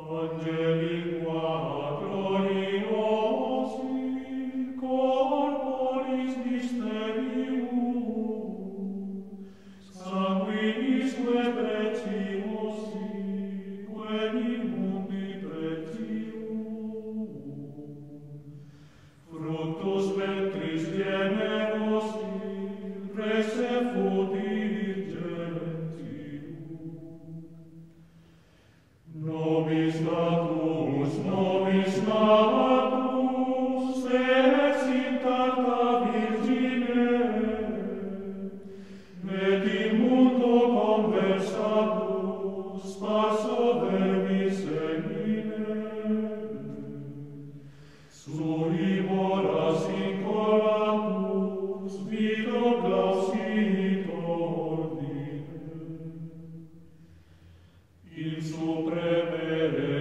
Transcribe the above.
In supreme